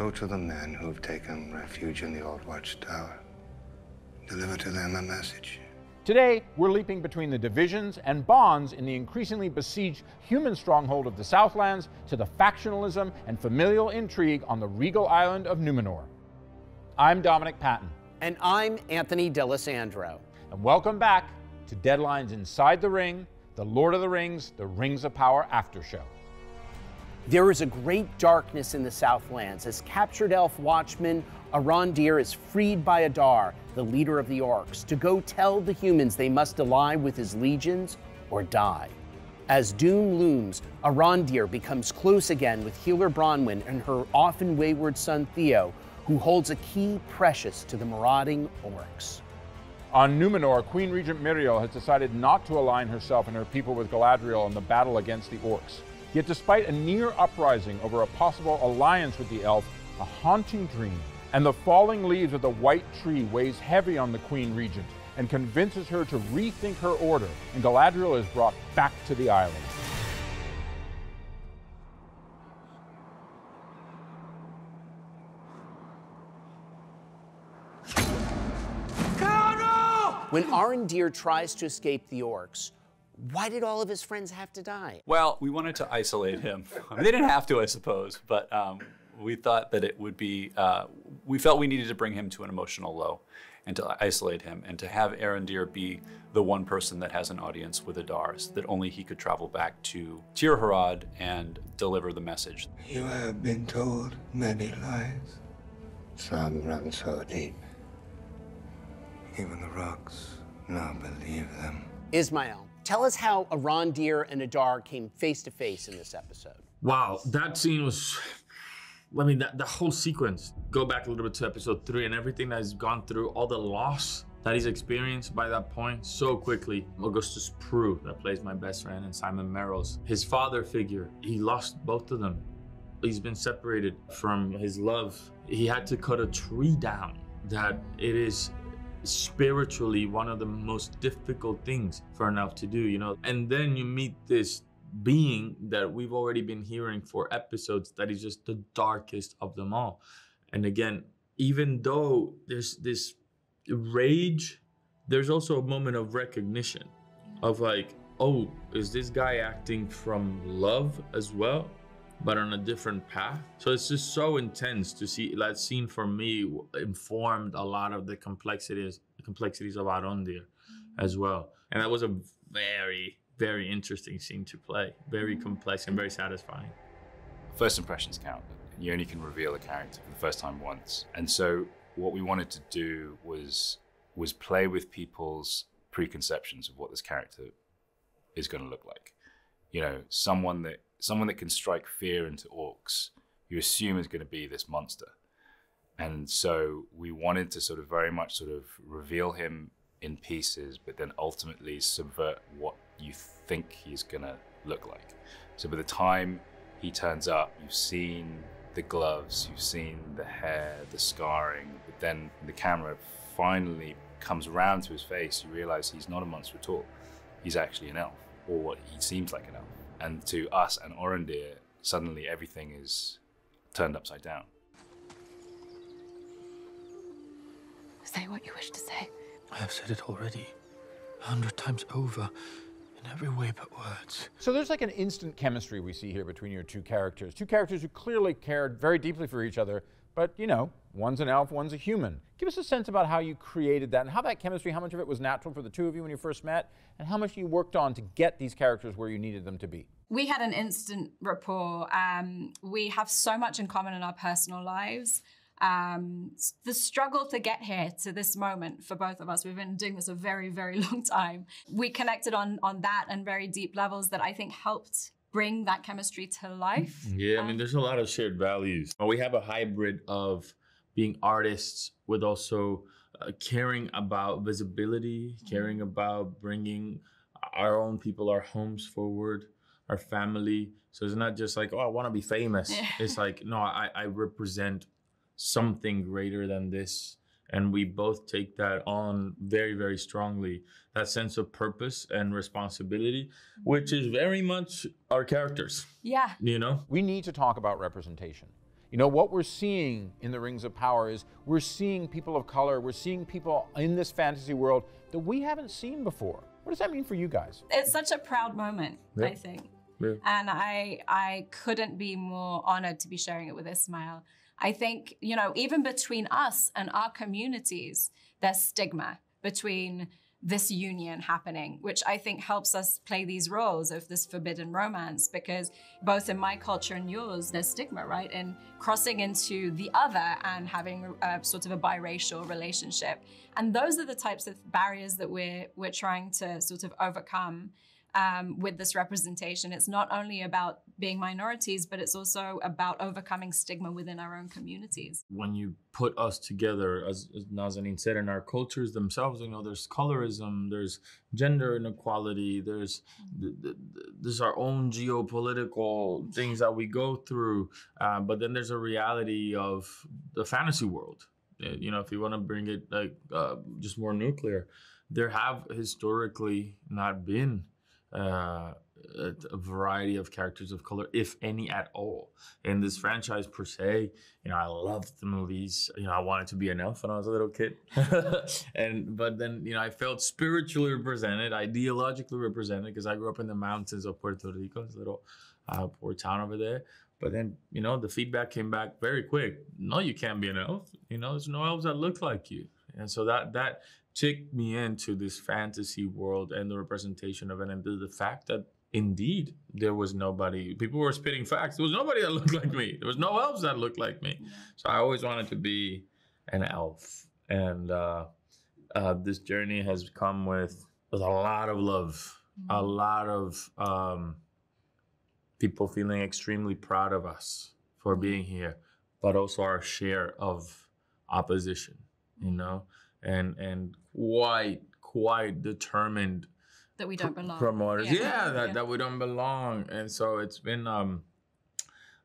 go to the men who've taken refuge in the old watchtower. Deliver to them a message. Today, we're leaping between the divisions and bonds in the increasingly besieged human stronghold of the Southlands to the factionalism and familial intrigue on the regal island of Númenor. I'm Dominic Patton. And I'm Anthony D'Alessandro. And welcome back to Deadlines Inside the Ring, The Lord of the Rings of Power after show. There is a great darkness in the Southlands as captured elf watchman Arondir is freed by Adar, the leader of the orcs, to go tell the humans they must ally with his legions or die. As doom looms, Arondir becomes close again with healer Bronwyn and her often wayward son Theo, who holds a key precious to the marauding orcs. On Númenor, Queen Regent Miriel has decided not to align herself and her people with Galadriel in the battle against the orcs. Yet despite a near uprising over a possible alliance with the elf, a haunting dream and the falling leaves of the white tree weighs heavy on the Queen Regent and convinces her to rethink her order, and Galadriel is brought back to the island. When Arondir tries to escape the orcs, why did all of his friends have to die? Well, we wanted to isolate him. I mean, they didn't have to, I suppose, but we thought that it would be, we felt we needed to bring him to an emotional low and to isolate him and to have Arondir be the one person that has an audience with Adar, so that only he could travel back to Tir Harad and deliver the message. You have been told many lies. Some run so deep, even the rocks now believe them. Ismael, tell us how Arondir and Adar came face to face in this episode. Wow, that scene was, I mean, the whole sequence. Go back a little bit to episode 3 and everything that he's gone through, all the loss that he's experienced by that point so quickly. Augustus Prue, that plays my best friend, and Simon Merrill's, his father figure, he lost both of them. He's been separated from his love. He had to cut a tree down. That it is spiritually one of the most difficult things for an elf to do, you know? And then you meet this being that we've already been hearing for episodes that is just the darkest of them all. And again, even though there's this rage, there's also a moment of recognition of like, oh, is this guy acting from love as well, but on a different path? So it's just so intense to see. That scene for me informed a lot of the complexities of Arondir as well. And that was a very, very interesting scene to play. Very complex and very satisfying. First impressions count. You only can reveal a character for the first time once. And so what we wanted to do was play with people's preconceptions of what this character is going to look like. You know, someone that can strike fear into orcs, you assume is going to be this monster. And so we wanted to sort of very much sort of reveal him in pieces, but then ultimately subvert what you think he's going to look like. So by the time he turns up, you've seen the gloves, you've seen the hair, the scarring, but then the camera finally comes around to his face, you realize he's not a monster at all. He's actually an elf, or what he seems like an elf. And to us and Arondir, suddenly everything is turned upside down. Say what you wish to say. I have said it already, 100 times over, in every way but words. So there's like an instant chemistry we see here between your two characters who clearly cared very deeply for each other, but you know, one's an elf, one's a human. Give us a sense about how you created that and how that chemistry, how much of it was natural for the two of you when you first met, and how much you worked on to get these characters where you needed them to be. We had an instant rapport. We have so much in common in our personal lives. The struggle to get here to this moment for both of us, we've been doing this a very, very long time. We connected on that and very deep levels that I think helped bring that chemistry to life. Yeah, I mean, there's a lot of shared values. We have a hybrid of being artists with also caring about visibility, caring about bringing our own people, our homes forward, our family. So it's not just like, oh, I want to be famous. Yeah. It's like, no, I represent something greater than this. And we both take that on very, very strongly. That sense of purpose and responsibility, which is very much our characters. Yeah. You know? We need to talk about representation. You know, what we're seeing in the Rings of Power is we're seeing people of color, we're seeing people in this fantasy world that we haven't seen before. What does that mean for you guys? It's such a proud moment, I think. Yeah. And I couldn't be more honored to be sharing it with Ismael. I think, you know, even between us and our communities, there's stigma between this union happening, which I think helps us play these roles of this forbidden romance, because both in my culture and yours, there's stigma, right? And crossing into the other and having a sort of a biracial relationship. And those are the types of barriers that we're trying to sort of overcome with this representation. It's not only about being minorities, but it's also about overcoming stigma within our own communities. When you put us together, as Nazanin said, in our cultures themselves, you know, there's colorism, there's gender inequality, there's our own geopolitical things that we go through, but then there's a reality of the fantasy world. You know, if you want to bring it like just more nuclear, there have historically not been a variety of characters of color, if any at all, in this franchise per se. You know, I loved the movies. You know, I wanted to be an elf when I was a little kid, but then, you know, I felt spiritually represented, ideologically represented, because I grew up in the mountains of Puerto Rico, this little poor town over there. But then, you know, the feedback came back very quick. No, you can't be an elf. You know, there's no elves that look like you. And so that ticked me into this fantasy world and the representation of it, and the fact that indeed there was nobody. People were spitting facts. There was nobody that looked like me. There was no elves that looked like me. So I always wanted to be an elf, and this journey has come with a lot of love, a lot of people feeling extremely proud of us for being here, but also our share of opposition, you know, and quite determined that we don't belong. Promoters, that we don't belong. And so it's been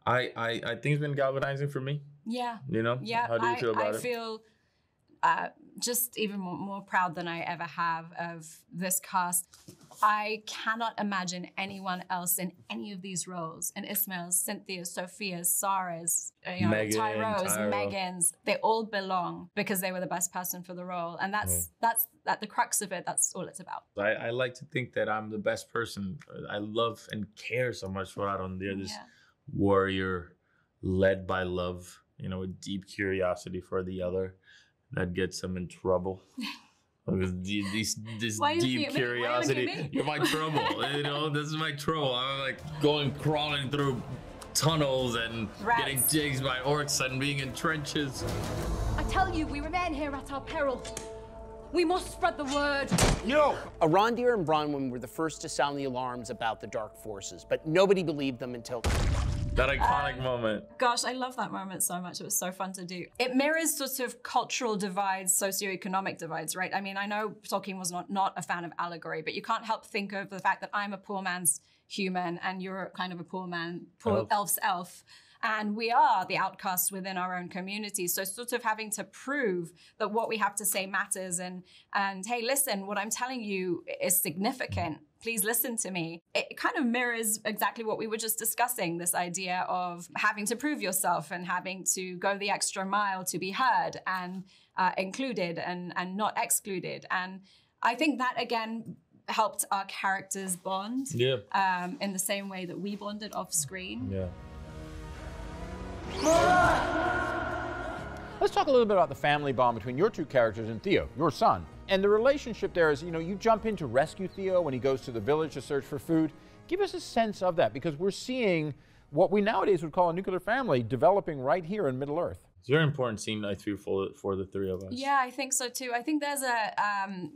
I think it's been galvanizing for me. Yeah, you know. Yeah, how do you feel about it? I feel just even more proud than I ever have of this cast. I cannot imagine anyone else in any of these roles. And Ismael, Cynthia, Sophia, Sarah's, you know, Megan, Tyro. Megan's, they all belong because they were the best person for the role. And that's at the crux of it. That's all it's about. I like to think that I'm the best person. I love and care so much for Arondir, this warrior led by love, you know, with deep curiosity for the other that gets him in trouble. This deep curiosity. You're my trouble, you know, this is my trouble. I'm like going crawling through tunnels and getting jigged by orcs and being in trenches. I tell you, we remain here at our peril. We must spread the word. No! Arondir and Bronwyn were the first to sound the alarms about the dark forces, but nobody believed them until... That iconic moment. Gosh, I love that moment so much. It was so fun to do. It mirrors sort of cultural divides, socioeconomic divides, right? I mean, I know Tolkien was not a fan of allegory, but you can't help think of the fact that I'm a poor man's human and you're kind of a poor man, elf's elf. And we are the outcasts within our own communities. So sort of having to prove that what we have to say matters, and hey, listen, what I'm telling you is significant. Please listen to me. It kind of mirrors exactly what we were just discussing, this idea of having to prove yourself and having to go the extra mile to be heard and included and not excluded. And I think that, again, helped our characters bond in the same way that we bonded off screen. Let's talk a little bit about the family bond between your two characters and Theo, your son. And the relationship there is, you know, you jump in to rescue Theo when he goes to the village to search for food. Give us a sense of that, because we're seeing what we nowadays would call a nuclear family developing right here in Middle-earth. It's a very important scene, I feel, for the three of us. Yeah, I think so too. I think there's a,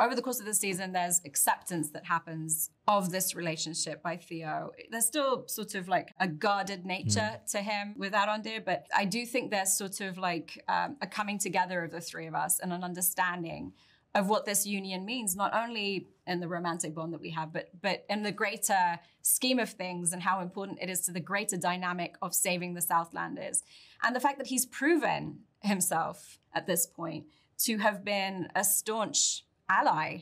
over the course of the season, there's acceptance that happens of this relationship by Theo. There's still sort of like a guarded nature to him with Arondir, but I do think there's sort of like a coming together of the three of us and an understanding of what this union means, not only in the romantic bond that we have, but in the greater scheme of things and how important it is to the greater dynamic of saving the Southlanders. And the fact that he's proven himself at this point to have been a staunch ally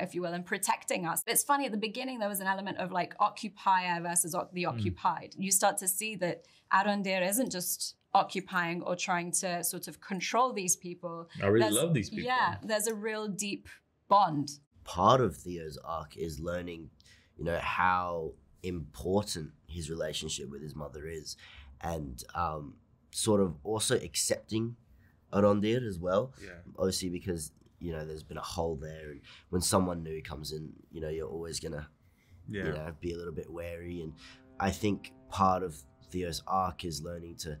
if you will, and protecting us. It's funny, at the beginning, there was an element of like occupier versus the occupied. You start to see that Arondir isn't just occupying or trying to sort of control these people. I really love these people. Yeah, there's a real deep bond. Part of Theo's arc is learning, you know, how important his relationship with his mother is, and sort of also accepting Arondir as well. Yeah. Obviously, because, you know, there's been a hole there, and when someone new comes in, you know, you're always gonna, you know, be a little bit wary. And I think part of Theo's arc is learning to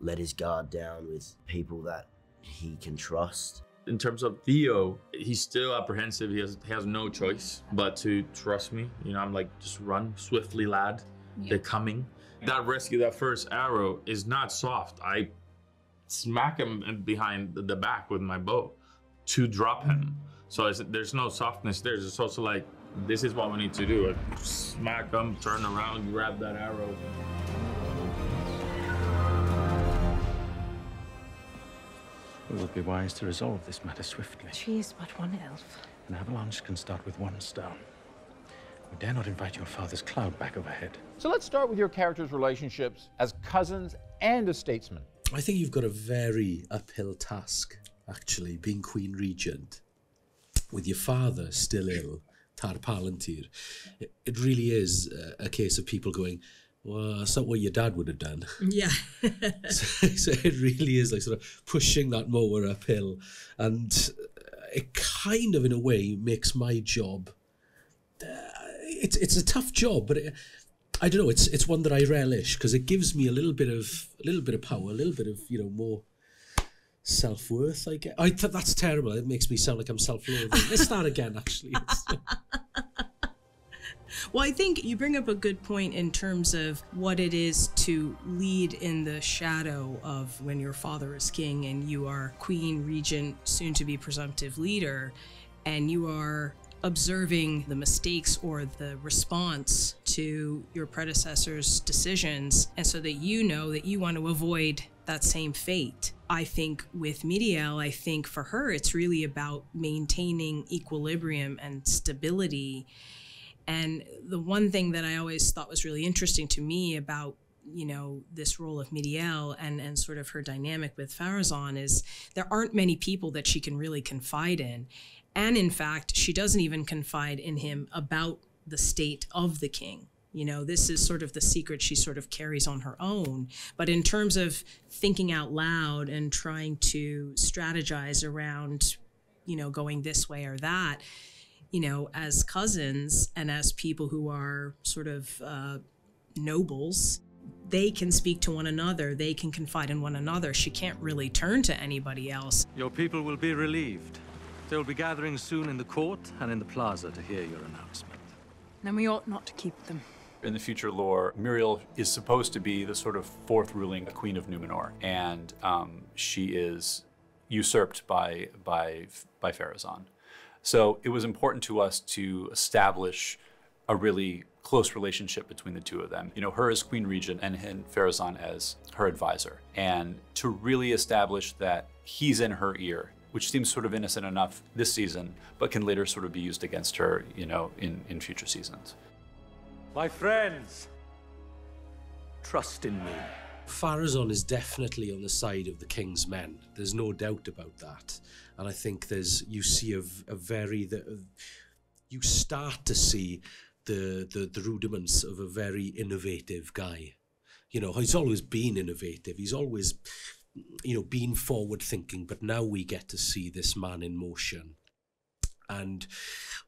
let his guard down with people that he can trust. In terms of Theo, he's still apprehensive. He has no choice but to trust me. You know, I'm like, just run swiftly, lad. Yeah. They're coming. That rescue, that first arrow is not soft. I smack him behind the back with my bow to drop him. So there's no softness there. It's also like, this is what we need to do. I smack him, turn around, grab that arrow. It would be wise to resolve this matter swiftly. She is but one elf. An avalanche can start with one stone. We dare not invite your father's cloud back overhead. So let's start with your characters' relationships as cousins and as statesmen. I think you've got a very uphill task, actually, being Queen Regent, with your father still ill, Tar Palantir. It really is a case of people going, well, that's not what your dad would have done. Yeah. so it really is like sort of pushing that mower uphill. And it kind of, in a way, makes my job... It's a tough job, but I don't know, it's one that I relish, because it gives me a little bit of power, a little bit of, you know, more self-worth, I guess. That's terrible. It makes me sound like I'm self-loathing. Let's start again, actually. Well, I think you bring up a good point in terms of what it is to lead in the shadow of when your father is king and you are queen, regent, soon to be presumptive leader, and you are observing the mistakes or the response to your predecessor's decisions, and so that you know that you want to avoid that same fate. I think with Miriel, I think for her, it's really about maintaining equilibrium and stability. And the one thing that I always thought was really interesting to me about, you know, this role of Miriel and sort of her dynamic with Pharazon is there aren't many people that she can really confide in. And in fact, she doesn't even confide in him about the state of the king. You know, this is sort of the secret she sort of carries on her own. But in terms of thinking out loud and trying to strategize around, you know, going this way or that, you know, as cousins and as people who are sort of nobles, they can speak to one another. They can confide in one another. She can't really turn to anybody else. Your people will be relieved. They will be gathering soon in the court and in the plaza to hear your announcement. Then we ought not to keep them. In the future lore, Miriel is supposed to be the sort of fourth ruling queen of Númenor, and she is usurped by Pharazon. So it was important to us to establish a really close relationship between the two of them. You know, her as Queen Regent and Pharazon as her advisor. And to really establish that he's in her ear, which seems sort of innocent enough this season, but can later sort of be used against her, you know, in future seasons. My friends, trust in me. Pharazon is definitely on the side of the king's men. There's no doubt about that. And I think you start to see the rudiments of a very innovative guy. You know, he's always been innovative. He's always, you know, being forward thinking, but now we get to see this man in motion, and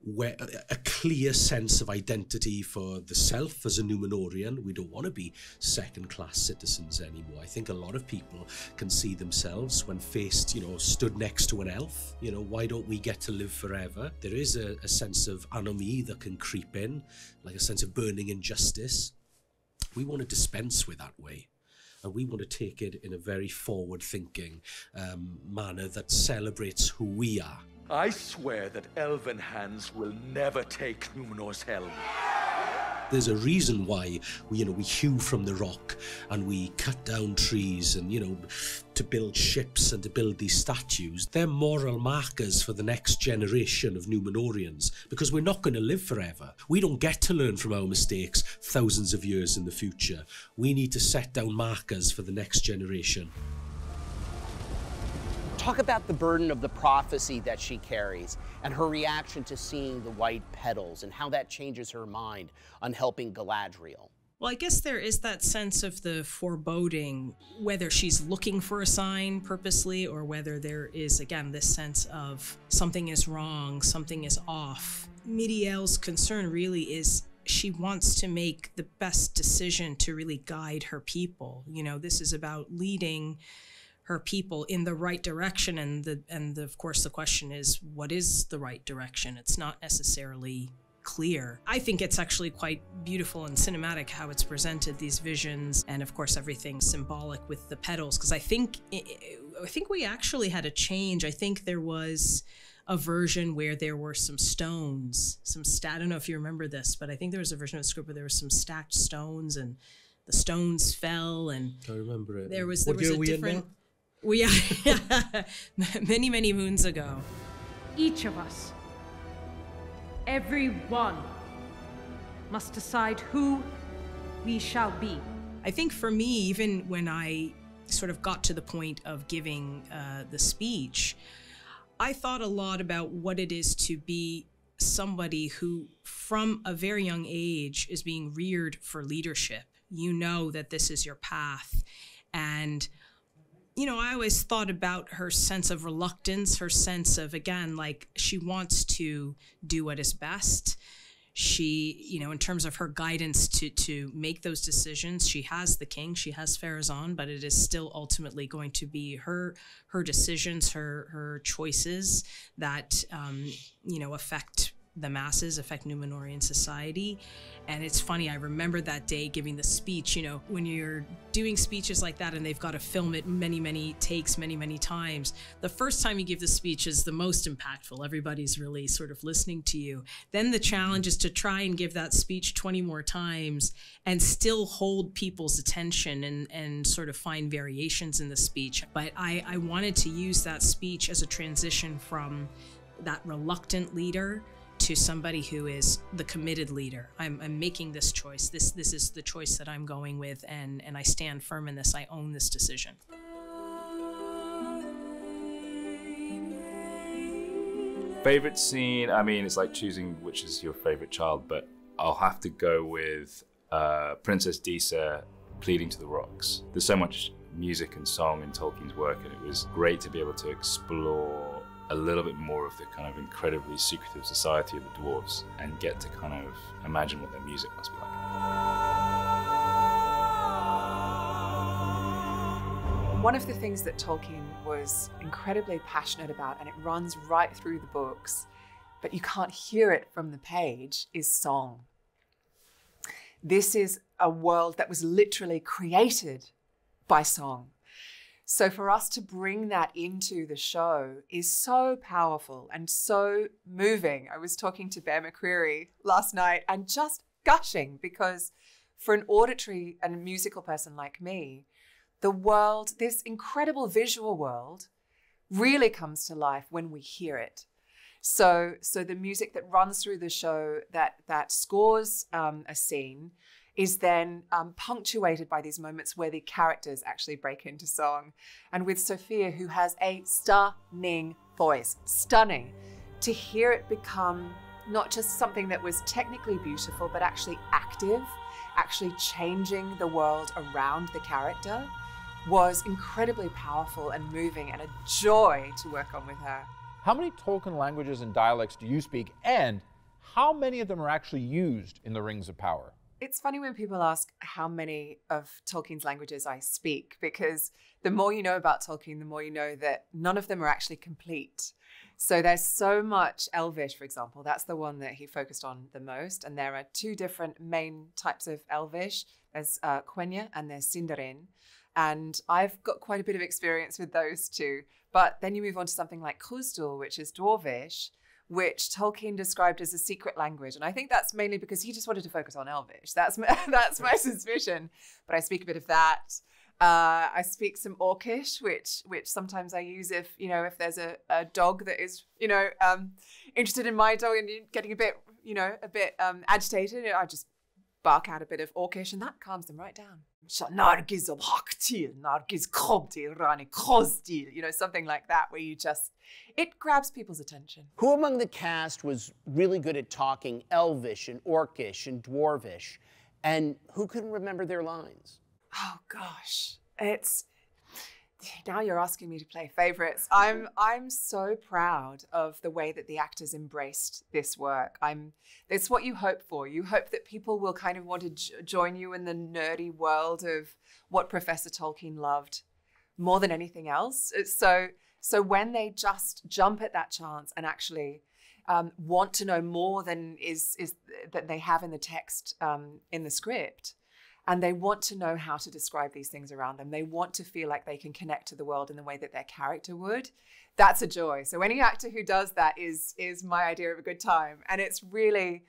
where a clear sense of identity for the self as a Númenorian. We don't want to be second-class citizens anymore. I think a lot of people can see themselves when faced, you know, stood next to an elf. You know, why don't we get to live forever? There is a sense of anomy that can creep in, like a sense of burning injustice. We want to dispense with that way. And we want to take it in a very forward-thinking manner that celebrates who we are. I swear that elven hands will never take Númenor's helm. There's a reason why we, we hew from the rock and we cut down trees and, to build ships and to build these statues. They're moral markers for the next generation of Númenorians, because we're not going to live forever. We don't get to learn from our mistakes thousands of years in the future. We need to set down markers for the next generation. Talk about the burden of the prophecy that she carries and her reaction to seeing the white petals and how that changes her mind on helping Galadriel. Well, I guess there is that sense of the foreboding, whether she's looking for a sign purposely or whether there is, again, this sense of something is wrong, something is off. Miriel's concern really is she wants to make the best decision to really guide her people. This is about leading her people in the right direction, and of course the question is, what is the right direction? It's not necessarily clear. I think it's actually quite beautiful and cinematic how it's presented, these visions, and of course everything symbolic with the petals, because I think we actually had a change. I think there was a version where there were some stones, I don't know if you remember this, but I think there was a version of the script where there were some stacked stones and the stones fell, and I remember it. There was a different. We are many, many moons ago. Each of us, every one, must decide who we shall be. I think for me, even when I sort of got to the point of giving the speech, I thought a lot about what it is to be somebody who, from a very young age, is being reared for leadership. You know that this is your path, and I always thought about her sense of reluctance, her sense of, again, like she wants to do what is best. She, in terms of her guidance to make those decisions, she has the king, she has Pharazon, but it is still ultimately going to be her decisions, her choices that, affect the masses, affect Númenorian society. And it's funny, I remember that day giving the speech, when you're doing speeches like that and they've got to film it many, many takes, many, many times. The first time you give the speech is the most impactful. Everybody's really sort of listening to you. Then the challenge is to try and give that speech 20 more times and still hold people's attention and sort of find variations in the speech. But I wanted to use that speech as a transition from that reluctant leader to somebody who is the committed leader. I'm making this choice. This is the choice that I'm going with, and I stand firm in this. I own this decision. Favorite scene? I mean, it's like choosing which is your favorite child, but I'll have to go with Princess Disa pleading to the rocks. There's so much music and song in Tolkien's work, and it was great to be able to explore a little bit more of the kind of incredibly secretive society of the dwarves and get to kind of imagine what their music must be like. One of the things that Tolkien was incredibly passionate about, and it runs right through the books, but you can't hear it from the page, is song. This is a world that was literally created by song. So for us to bring that into the show is so powerful and so moving. I was talking to Bear McCreary last night and just gushing, because for an auditory and a musical person like me, the world, this incredible visual world, really comes to life when we hear it. So the music that runs through the show that scores a scene is then punctuated by these moments where the characters actually break into song. And with Sophia, who has a stunning voice, stunning, to hear it become not just something that was technically beautiful, but actually active, actually changing the world around the character, was incredibly powerful and moving and a joy to work on with her. How many Tolkien languages and dialects do you speak, and how many of them are actually used in The Rings of Power? It's funny when people ask how many of Tolkien's languages I speak, because the more you know about Tolkien, the more you know that none of them are actually complete. So there's so much Elvish, for example. That's the one that he focused on the most. And there are two different main types of Elvish. There's Quenya and there's Sindarin. And I've got quite a bit of experience with those two. But then you move on to something like Khuzdul, which is Dwarvish, which Tolkien described as a secret language. And I think that's mainly because he just wanted to focus on Elvish. That's my suspicion. But I speak a bit of that. I speak some Orcish, which sometimes I use if, you know, if there's a dog that is, you know, interested in my dog and getting a bit, you know, a bit agitated, I just bark out a bit of Orcish and that calms them right down. You know, something like that where you just, it grabs people's attention. Who among the cast was really good at talking Elvish and Orcish and Dwarvish, and who couldn't remember their lines? Oh gosh, it's, now you're asking me to play favorites. I'm so proud of the way that the actors embraced this work. It's what you hope for. You hope that people will kind of want to join you in the nerdy world of what Professor Tolkien loved more than anything else. So when they just jump at that chance and actually want to know more than that they have in the text, in the script, and they want to know how to describe these things around them. They want to feel like they can connect to the world in the way that their character would. That's a joy. So any actor who does that is my idea of a good time. And it's really,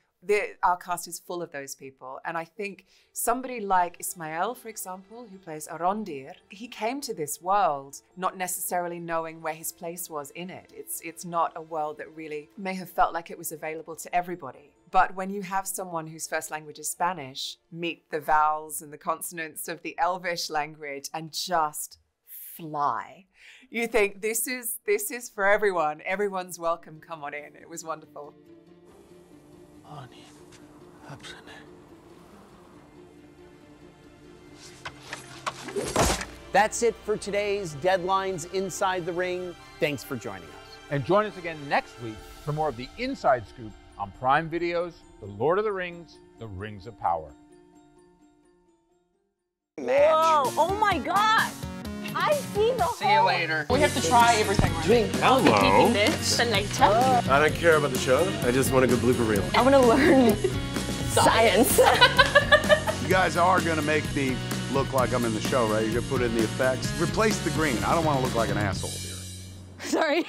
our cast is full of those people. And I think somebody like Ismael, for example, who plays Arondir, he came to this world not necessarily knowing where his place was in it. It's not a world that really may have felt like it was available to everybody. But when you have someone whose first language is Spanish, meet the vowels and the consonants of the Elvish language and just fly, you think this is for everyone. Everyone's welcome. Come on in. It was wonderful. That's it for today's Deadlines Inside the Ring. Thanks for joining us. And join us again next week for more of the inside scoop on Prime Video's The Lord of the Rings of Power. Whoa, oh my God. I see the whole... See you later. We have to try everything. Right? Hello. This and like I don't care about the show. I just want a good blooper reel. I want to learn science. You guys are going to make me look like I'm in the show, right? You're going to put in the effects. Replace the green. I don't want to look like an asshole here. Sorry.